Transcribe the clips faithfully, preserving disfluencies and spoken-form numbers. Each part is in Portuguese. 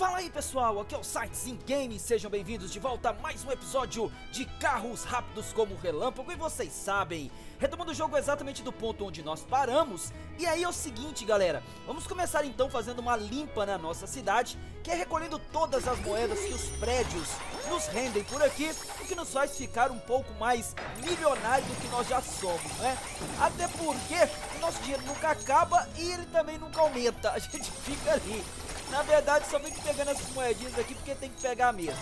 Fala aí pessoal, aqui é o Saints Ingame, sejam bem-vindos de volta a mais um episódio de Carros Rápidos como Relâmpago. E vocês sabem, retomando o jogo exatamente do ponto onde nós paramos. E aí é o seguinte galera, vamos começar então fazendo uma limpa na nossa cidade, que é recolhendo todas as moedas que os prédios nos rendem por aqui, o que nos faz ficar um pouco mais milionário do que nós já somos, né? Até porque o nosso dinheiro nunca acaba e ele também nunca aumenta, a gente fica ali. Na verdade, só vem pegando essas moedinhas aqui porque tem que pegar mesmo.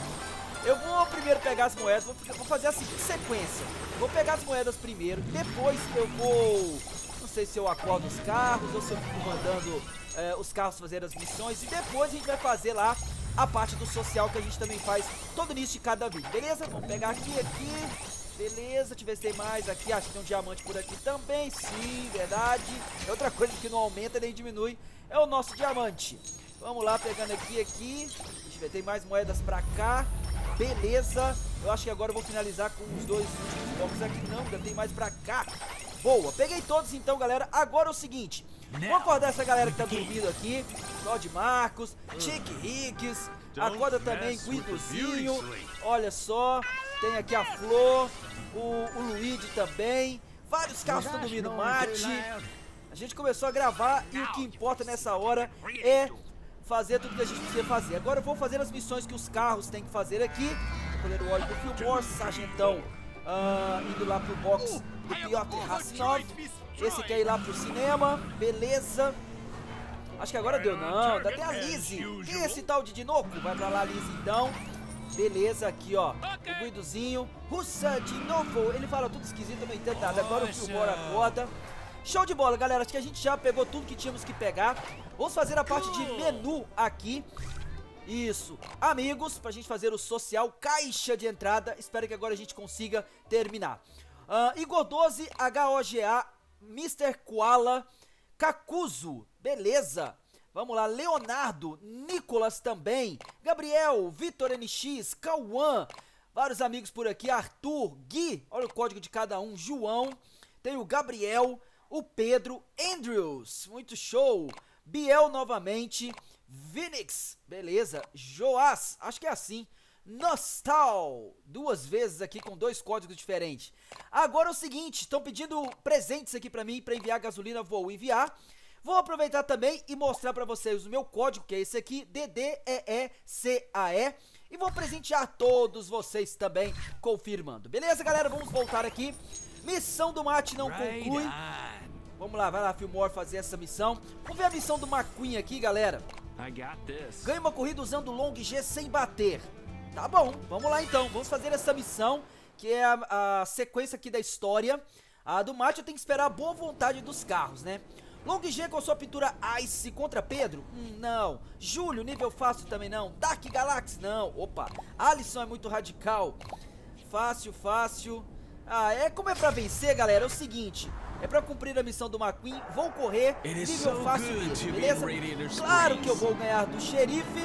Eu vou primeiro pegar as moedas, vou, vou fazer a seguinte sequência. Vou pegar as moedas primeiro, depois eu vou... Não sei se eu acordo os carros ou se eu fico mandando eh, os carros fazer as missões. E depois a gente vai fazer lá a parte do social que a gente também faz todo início de cada vídeo, beleza? Vamos pegar aqui, aqui... Beleza, deixa eu ver se tem mais aqui. Acho que tem um diamante por aqui também, sim, verdade. Outra coisa que não aumenta nem diminui é o nosso diamante. Vamos lá, pegando aqui, aqui. Deixa eu ver, tem mais moedas pra cá. Beleza, eu acho que agora eu vou finalizar com os dois últimos blocos aqui. Não, ainda tem mais pra cá. Boa, peguei todos então, galera. Agora é o seguinte, vou acordar essa galera que tá dormindo aqui. Todd Marcos, Chick Riggs. Acorda também Guinduzinho. Olha só, tem aqui a Flor, o, o Luigi também. Vários carros estão dormindo, mate. A gente começou a gravar e o que importa nessa hora é fazer tudo que a gente precisa fazer. Agora eu vou fazer as missões que os carros têm que fazer aqui. Colher o óleo do Fillmore, Sargentão uh, indo lá pro box do Piotr Racinov. Esse quer ir lá pro cinema, beleza. Acho que agora deu, não, dá até a Lizzie. Que é esse tal de Dinoco? Vai pra lá, Lizzie, então. Beleza, aqui ó, o Guinduzinho Russa de novo, ele fala tudo esquisito, não entendo nada. Agora o Fillmore acorda. Show de bola, galera, acho que a gente já pegou tudo que tínhamos que pegar. Vamos fazer a parte de menu aqui. Isso, amigos, pra gente fazer o social, caixa de entrada. Espero que agora a gente consiga terminar. uh, Igor doze, HOGA, mister Koala, Kakuzu, beleza. Vamos lá, Leonardo, Nicolas também, Gabriel, Vitor N X, Cauan, vários amigos por aqui, Arthur, Gui, olha o código de cada um, João, tem o Gabriel, o Pedro Andrews, muito show, Biel novamente, Vinix, beleza, Joás, acho que é assim, Nostal, duas vezes aqui com dois códigos diferentes. Agora é o seguinte, estão pedindo presentes aqui pra mim, pra enviar gasolina, vou enviar. Vou aproveitar também e mostrar pra vocês o meu código, que é esse aqui, D D E E C A E. E vou presentear todos vocês também, confirmando. Beleza, galera? Vamos voltar aqui. Missão do mate não conclui. Vamos lá, vai lá, Fillmore, fazer essa missão. Vamos ver a missão do McQueen aqui, galera. Ganha uma corrida usando o Long G sem bater. Tá bom, vamos lá então. Vamos fazer essa missão, que é a, a sequência aqui da história. A do mate eu tenho que esperar a boa vontade dos carros, né? Long G com sua pintura Ice contra Pedro? Hum, não. Júlio, nível fácil também não. Dark Galaxy? Não. Opa. Alisson é muito radical. Fácil, fácil. Ah, é como é pra vencer, galera, é o seguinte. É pra cumprir a missão do McQueen. Vou correr, nível fácil mesmo, beleza? Claro que eu vou ganhar do xerife,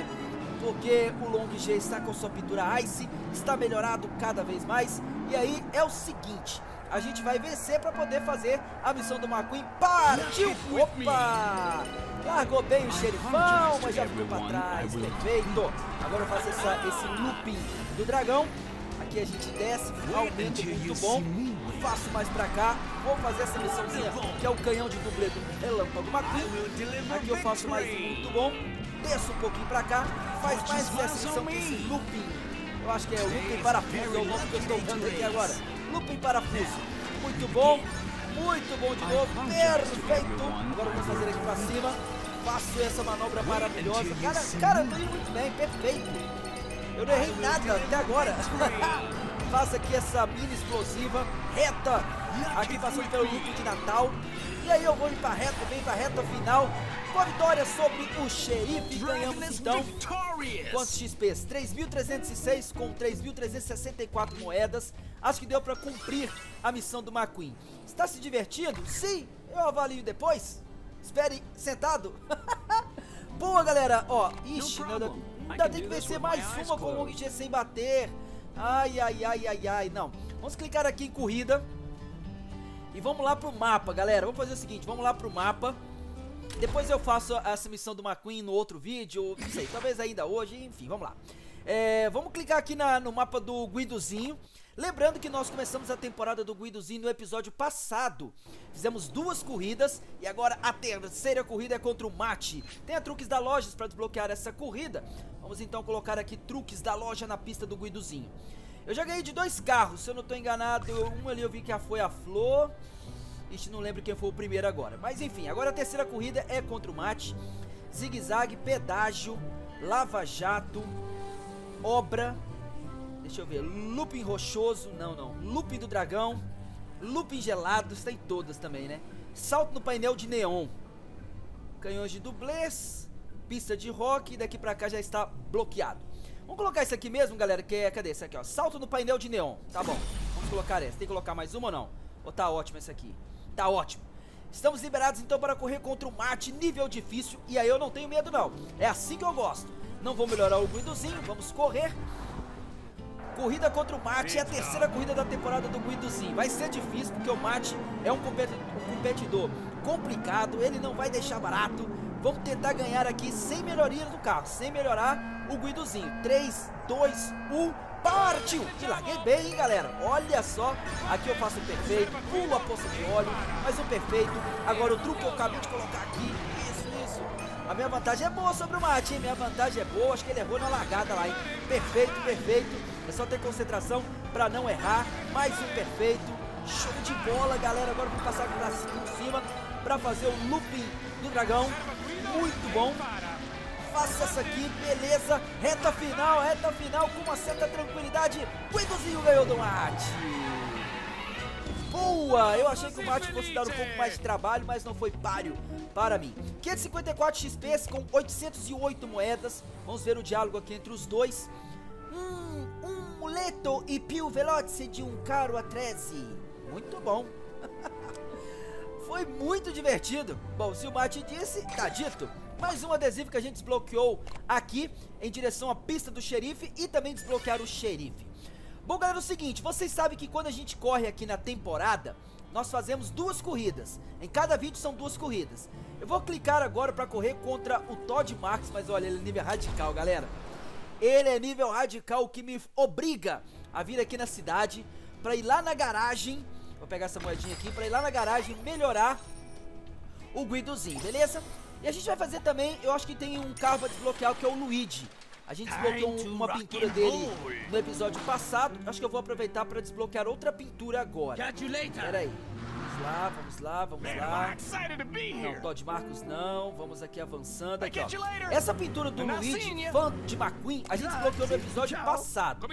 porque o Long G está com sua pintura Ice, está melhorado cada vez mais. E aí é o seguinte... A gente vai vencer pra poder fazer a missão do McQueen. Partiu! Opa! Largou bem o xerifão, mas já ficou pra trás. Perfeito! Agora eu faço essa, esse looping do dragão. Aqui a gente desce, aumento muito bom. Faço mais pra cá. Vou fazer essa missãozinha, que é o canhão de dublê do relâmpago McQueen. Aqui eu faço mais muito bom. Desço um pouquinho pra cá. Faz mais essa missão com esse looping. Eu acho que é o looping parafuso, é o nome que eu estou dando aqui agora. Looping parafuso, muito bom, muito bom de novo, perfeito. Agora vamos fazer aqui pra cima, faço essa manobra maravilhosa, cara, cara, tô indo muito bem, perfeito, eu não errei nada até agora. Faço aqui essa mini explosiva, reta, aqui passando pelo looping de Natal, e aí eu vou ir pra reta, bem pra reta final, com a vitória sobre o xerife, ganhamos então, quantos X Ps? três mil trezentos e seis com três mil trezentos e sessenta e quatro moedas. Acho que deu pra cumprir a missão do McQueen. Está se divertindo? Sim, eu avalio depois. Espere sentado. Boa, galera. Ó, ixi, ainda, ainda tem que vencer mais uma com o Long G sem bater. Ai, ai, ai, ai, ai. Não, vamos clicar aqui em corrida. E vamos lá pro mapa, galera. Vamos fazer o seguinte, vamos lá pro mapa. Depois eu faço essa missão do mcqueen no outro vídeo, não sei, talvez ainda hoje, enfim, vamos lá. É, vamos clicar aqui na, no mapa do Guinduzinho. Lembrando que nós começamos a temporada do Guinduzinho no episódio passado. Fizemos duas corridas e agora a terceira corrida é contra o mate. Tem a truques da loja para desbloquear essa corrida. Vamos então colocar aqui truques da loja na pista do Guinduzinho. Eu já ganhei de dois carros, se eu não estou enganado. Um ali eu vi que foi a Flor. Ixi, não lembro quem foi o primeiro agora. Mas enfim, agora a terceira corrida é contra o mate. Zigue-zague, pedágio, lava-jato, obra, deixa eu ver, looping rochoso, não, não, looping do dragão, looping gelado, tem todas também, né? Salto no painel de neon, canhões de dublês, pista de rock, daqui pra cá já está bloqueado. Vamos colocar isso aqui mesmo, galera, que é, cadê esse aqui, ó, salto no painel de neon, tá bom, vamos colocar essa, tem que colocar mais uma ou não? Ou tá ótimo essa aqui? Tá ótimo. Estamos liberados então para correr contra o mate, nível difícil, e aí eu não tenho medo não, é assim que eu gosto. Não vou melhorar o Guinduzinho, vamos correr. Corrida contra o mate é a terceira corrida da temporada do Guinduzinho. Vai ser difícil porque o mate é um competidor complicado, ele não vai deixar barato. Vamos tentar ganhar aqui sem melhoria do carro, sem melhorar o Guinduzinho. três, dois, um, partiu! E larguei bem, hein, galera? Olha só, aqui eu faço o perfeito, pulo a poça de óleo, mais um perfeito. Agora o truque que eu acabei de colocar aqui, isso, isso. A minha vantagem é boa sobre o mate, hein? Minha vantagem é boa, acho que ele errou na largada lá, hein? Perfeito, perfeito. É só ter concentração pra não errar. Mais um perfeito. Show de bola, galera. Agora vou passar por cima pra fazer o looping do dragão. Muito bom. Faça essa aqui, beleza. Reta final, reta final com uma certa tranquilidade. Guinduzinho ganhou do mate. Boa! Eu achei que o mate fosse dar um pouco mais de trabalho, mas não foi páreo para mim. quinhentos e cinquenta e quatro XPs com oitocentas e oito moedas. Vamos ver o diálogo aqui entre os dois. Hum, um muleto e più veloce de um carro a treze. Muito bom. Foi muito divertido. Bom, se o mate disse, tá dito. Mais um adesivo que a gente desbloqueou aqui em direção à pista do xerife e também desbloquear o xerife. Bom, galera, é o seguinte, vocês sabem que quando a gente corre aqui na temporada, nós fazemos duas corridas. Em cada vídeo são duas corridas. Eu vou clicar agora pra correr contra o Todd Marks, mas olha, ele é nível radical, galera. Ele é nível radical, o que me obriga a vir aqui na cidade pra ir lá na garagem. Vou pegar essa moedinha aqui pra ir lá na garagem melhorar o Guinduzinho, beleza? E a gente vai fazer também, eu acho que tem um carro pra desbloquear que é o Luigi. A gente desbloqueou uma pintura dele no episódio passado. Acho que eu vou aproveitar para desbloquear outra pintura agora. Pera aí. Vamos lá, vamos lá, vamos lá. Não, Todd Marcos não. Vamos aqui avançando. Aqui, ó. Essa pintura do Luigi, fã de mcqueen, a gente desbloqueou no episódio passado.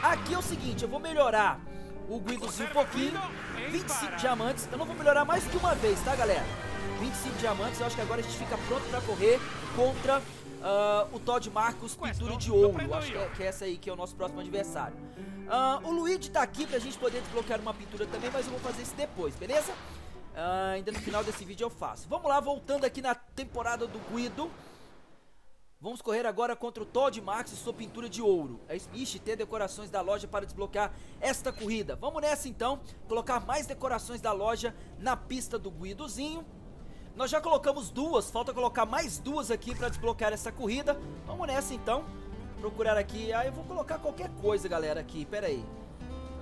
Aqui é o seguinte, eu vou melhorar o Guinduzinho um pouquinho. vinte e cinco diamantes. Eu não vou melhorar mais que uma vez, tá, galera? vinte e cinco diamantes. Eu acho que agora a gente fica pronto para correr contra... Uh, o Todd Marcos, pintura de ouro. Acho que é, que é essa aí que é o nosso próximo adversário. uh, O Luigi tá aqui pra gente poder desbloquear uma pintura também, mas eu vou fazer isso depois, beleza? Uh, ainda no final desse vídeo eu faço. Vamos lá, voltando aqui na temporada do Guido. Vamos correr agora contra o Todd Marks e sua pintura de ouro. Ixi, ter decorações da loja para desbloquear esta corrida. Vamos nessa então, colocar mais decorações da loja na pista do Guidozinho. Nós já colocamos duas, falta colocar mais duas aqui pra desbloquear essa corrida. Vamos nessa então, procurar aqui. Ah, eu vou colocar qualquer coisa, galera, aqui, pera aí.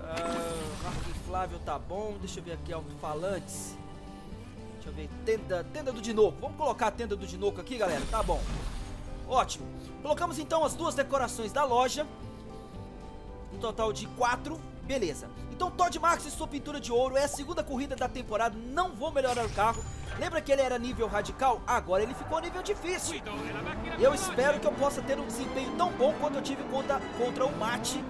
Ah, arco inflável tá bom, deixa eu ver aqui, alto-falantes. Deixa eu ver, tenda, tenda do Dinoco, vamos colocar a tenda do Dinoco aqui, galera, tá bom. Ótimo, colocamos então as duas decorações da loja. Um total de quatro, beleza. Então Todd Marks e sua pintura de ouro é a segunda corrida da temporada, não vou melhorar o carro. Lembra que ele era nível radical? Agora ele ficou nível difícil. Eu espero que eu possa ter um desempenho tão bom quanto eu tive contra, contra o mate,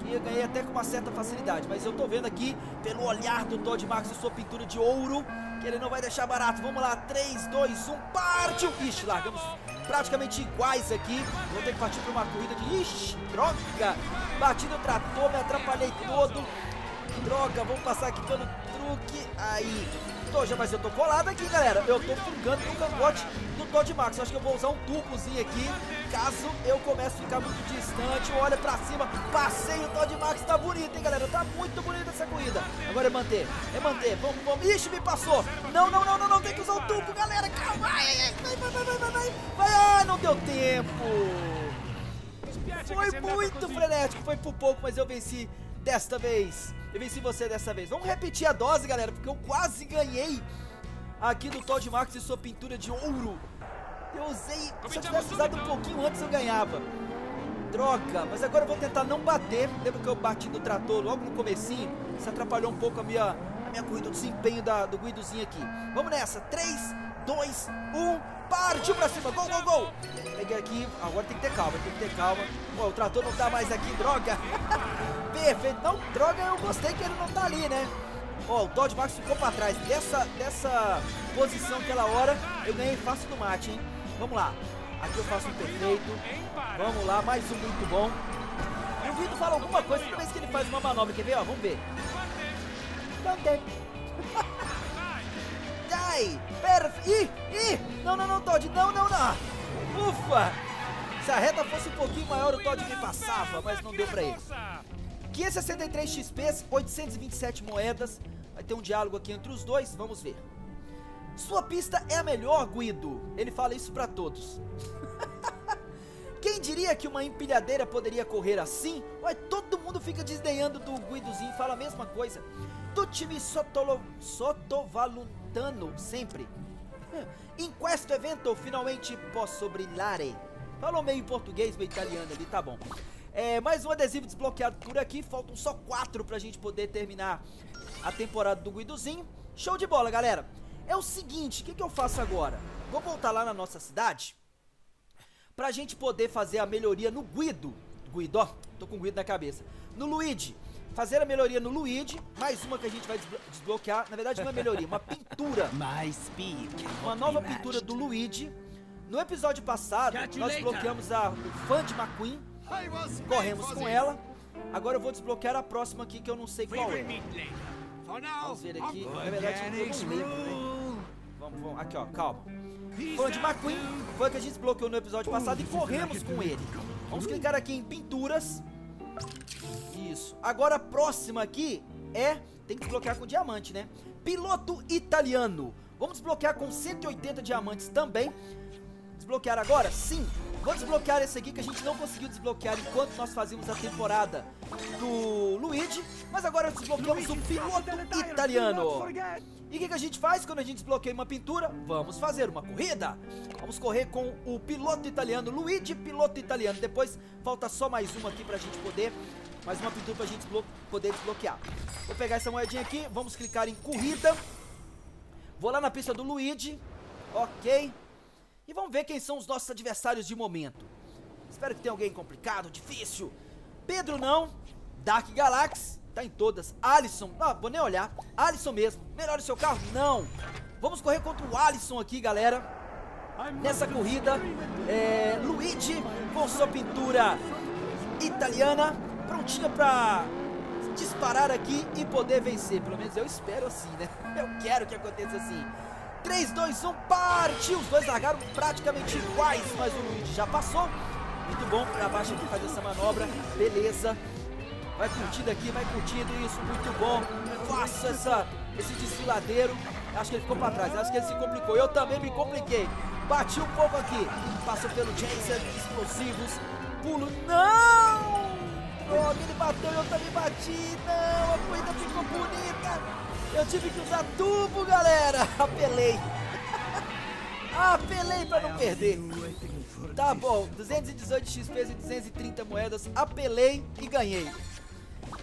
que eu ganhei até com uma certa facilidade. Mas eu tô vendo aqui, pelo olhar do Todd Marks e sua pintura de ouro, que ele não vai deixar barato. Vamos lá, três, dois, um, partiu! Ixi, largamos praticamente iguais aqui. Vou ter que partir pra uma corrida de... Ixi, droga! Bati no trator, me atrapalhei todo. Droga, vamos passar aqui pelo truque. Aí... Toja, mas eu tô colado aqui, galera. Eu tô ficando no cangote do Todd Max. Acho que eu vou usar um turbozinho aqui, caso eu comece a ficar muito distante. Olha pra cima, passei o Todd Max. Tá bonito, hein, galera? Tá muito bonita essa corrida. Agora é manter, é manter. Vamos, vamos. Ixi, me passou. Não, não, não, não, não. Tem que usar o turbo, galera. Calma. Vai, vai, vai, vai, vai, vai. Vai, ah, não deu tempo. Foi muito frenético, foi por pouco, mas eu venci desta vez. Eu venci você dessa vez. Vamos repetir a dose, galera, porque eu quase ganhei aqui do Todd Marks e sua pintura de ouro. Eu usei, se eu tivesse usado um pouquinho antes eu ganhava. Droga, mas agora eu vou tentar não bater. Lembra que eu bati no trator logo no comecinho? Isso atrapalhou um pouco a minha, a minha corrida, o desempenho da, do Guinduzinho aqui. Vamos nessa, três, dois, um... Partiu pra cima, gol, gol, gol. Peguei aqui, agora tem que ter calma, tem que ter calma. Pô, o trator não tá mais aqui, droga. Perfeito, não, droga, eu gostei que ele não tá ali, né? Ó, o Todd Max ficou pra trás. Dessa, dessa posição aquela hora, eu ganhei fácil do mate, hein? Vamos lá, aqui eu faço um perfeito. Vamos lá, mais um muito bom. E o Guido fala alguma coisa toda vez que ele faz uma manobra, quer ver? Ó, vamos ver. Não tem. Ai, perfeito. Ih, ih, não, não, não, Todd, não, não, não. Ufa, se a reta fosse um pouquinho maior o Todd me passava, mas não deu pra ele. Quinhentos e sessenta e três X P, oitocentas e vinte e sete moedas. Vai ter um diálogo aqui entre os dois, vamos ver. Sua pista é a melhor, Guido. Ele fala isso pra todos. Quem diria que uma empilhadeira poderia correr assim? Ué, todo mundo fica desdenhando do Guidozinho, fala a mesma coisa. Do time Sotolo... sotovalutano, sempre. Em questo evento, finalmente posso brilhare. Falou meio português, meio italiano ali, tá bom. É, mais um adesivo desbloqueado por aqui, faltam só quatro pra gente poder terminar a temporada do Guidozinho. Show de bola, galera. É o seguinte, o que, que eu faço agora? Vou voltar lá na nossa cidade pra gente poder fazer a melhoria no Guido. Guido, ó, tô com o Guido na cabeça. No Luigi. Fazer a melhoria no Luigi, mais uma que a gente vai desbloquear, na verdade não é melhoria, uma pintura, uma nova pintura do Luigi. No episódio passado, nós desbloqueamos a, o Todd McQueen, corremos com ela, agora eu vou desbloquear a próxima aqui que eu não sei qual é. Vamos ver aqui, na verdade eu não lembro, né? Vamos, vamos, aqui ó, calma. Todd McQueen foi a que a gente desbloqueou no episódio passado e corremos com ele. Vamos clicar aqui em pinturas. Isso. Agora a próxima aqui é... Tem que desbloquear com diamante, né? Piloto italiano. Vamos desbloquear com cento e oitenta diamantes também. Desbloquear agora? Sim. Vou desbloquear esse aqui que a gente não conseguiu desbloquear enquanto nós fazíamos a temporada do Luigi. Mas agora desbloqueamos o piloto italiano. E o que, que a gente faz quando a gente desbloqueia uma pintura? Vamos fazer uma corrida. Vamos correr com o piloto italiano, Luigi, piloto italiano. Depois falta só mais uma aqui pra gente poder... Mais uma pintura pra gente desblo- poder desbloquear. Vou pegar essa moedinha aqui, vamos clicar em corrida. Vou lá na pista do Luigi. Ok. E vamos ver quem são os nossos adversários de momento. Espero que tenha alguém complicado, difícil. Pedro não. Dark Galax, tá em todas. Alisson, ah, vou nem olhar. Alisson mesmo. Melhora o seu carro? Não. Vamos correr contra o Alisson aqui, galera. Nessa corrida, é, Luigi com sua pintura italiana. Prontinha pra disparar aqui e poder vencer. Pelo menos eu espero assim, né? Eu quero que aconteça assim. três, dois, um, partiu! Os dois largaram praticamente iguais, mas o Luigi já passou. Muito bom pra baixo aqui fazer essa manobra. Beleza. Vai curtindo aqui, vai curtindo. Isso, muito bom. Faça essa, esse desfiladeiro. Acho que ele ficou pra trás, acho que ele se complicou. Eu também me compliquei. Bati um pouco aqui. Passou pelo Jason, explosivos. Pulo, não! Droga, ele bateu e eu também bati. Não, a corrida ficou bonita. Eu tive que usar tubo, galera. Apelei. Apelei pra não perder. Tá bom, duzentos e dezoito X P e duzentas e trinta moedas. Apelei e ganhei.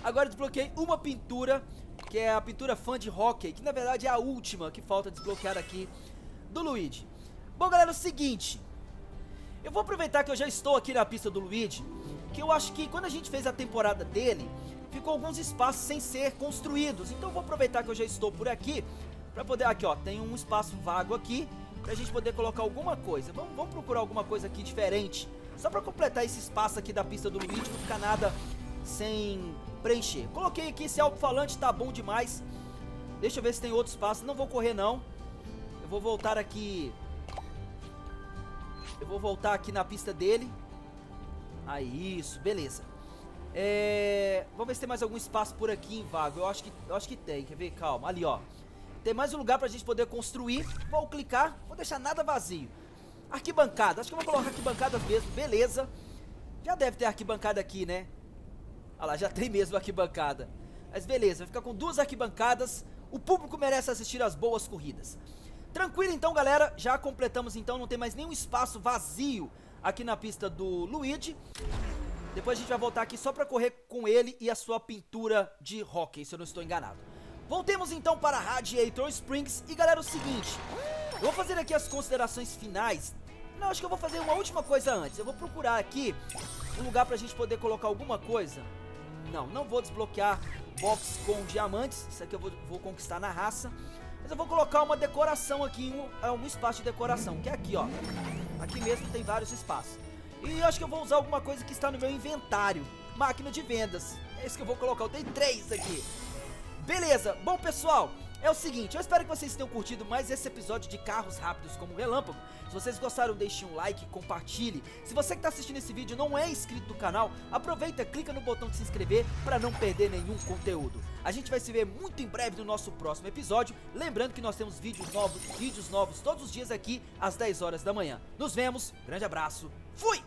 Agora desbloqueei uma pintura, que é a pintura fã de hockey, que na verdade é a última que falta desbloquear aqui do Luigi. Bom, galera, é o seguinte. Eu vou aproveitar que eu já estou aqui na pista do Luigi, que eu acho que quando a gente fez a temporada dele, ficou alguns espaços sem ser construídos. Então eu vou aproveitar que eu já estou por aqui, pra poder... Aqui, ó, tem um espaço vago aqui, pra gente poder colocar alguma coisa. Vamos, vamos procurar alguma coisa aqui diferente, só pra completar esse espaço aqui da pista do Luigi, não ficar nada sem preencher. Coloquei aqui esse alto-falante, tá bom demais. Deixa eu ver se tem outros passos. Não vou correr, não. Eu vou voltar aqui. Eu vou voltar aqui na pista dele. Aí, isso. Beleza. É... Vamos ver se tem mais algum espaço por aqui em vago. Eu acho que, eu acho que tem. Quer ver? Calma. Ali, ó. Tem mais um lugar pra gente poder construir. Vou clicar. Vou deixar nada vazio. Arquibancada. Acho que eu vou colocar arquibancada mesmo. Beleza. Já deve ter arquibancada aqui, né? Ah lá, já tem mesmo arquibancada. Mas beleza, vai ficar com duas arquibancadas. O público merece assistir as boas corridas. Tranquilo então, galera. Já completamos então, não tem mais nenhum espaço vazio aqui na pista do Luigi. Depois a gente vai voltar aqui só pra correr com ele e a sua pintura de hóquei, se eu não estou enganado. Voltemos então para Radiator Springs. E galera, é o seguinte, eu vou fazer aqui as considerações finais. Não, acho que eu vou fazer uma última coisa antes. Eu vou procurar aqui um lugar pra gente poder colocar alguma coisa. Não, não vou desbloquear box com diamantes. Isso aqui eu vou, vou conquistar na raça. Mas eu vou colocar uma decoração aqui, um, um espaço de decoração, que é aqui, ó. Aqui mesmo tem vários espaços. E eu acho que eu vou usar alguma coisa que está no meu inventário. Máquina de vendas. É isso que eu vou colocar, eu tenho três aqui. Beleza, bom pessoal, é o seguinte, eu espero que vocês tenham curtido mais esse episódio de Carros Rápidos como Relâmpago. Se vocês gostaram, deixem um like, compartilhe. Se você que está assistindo esse vídeo não é inscrito no canal, aproveita, clica no botão de se inscrever para não perder nenhum conteúdo. A gente vai se ver muito em breve no nosso próximo episódio. Lembrando que nós temos vídeos novos, vídeos novos todos os dias aqui às dez horas da manhã. Nos vemos, grande abraço, fui!